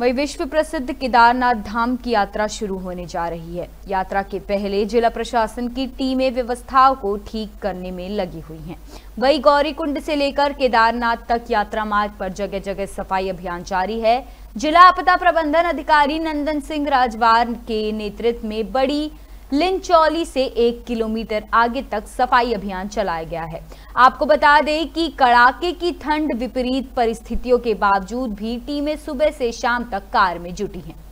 वहीं विश्व प्रसिद्ध केदारनाथ धाम की यात्रा शुरू होने जा रही है। यात्रा के पहले जिला प्रशासन की टीमें व्यवस्थाओं को ठीक करने में लगी हुई हैं। वहीं गौरीकुंड से लेकर केदारनाथ तक यात्रा मार्ग पर जगह जगह सफाई अभियान जारी है। जिला आपदा प्रबंधन अधिकारी नंदन सिंह राजवार के नेतृत्व में बड़ी लिंचौली से 1 किलोमीटर आगे तक सफाई अभियान चलाया गया है। आपको बता दें कि कड़ाके की ठंड विपरीत परिस्थितियों के बावजूद भी टीमें सुबह से शाम तक कार्य में जुटी हैं।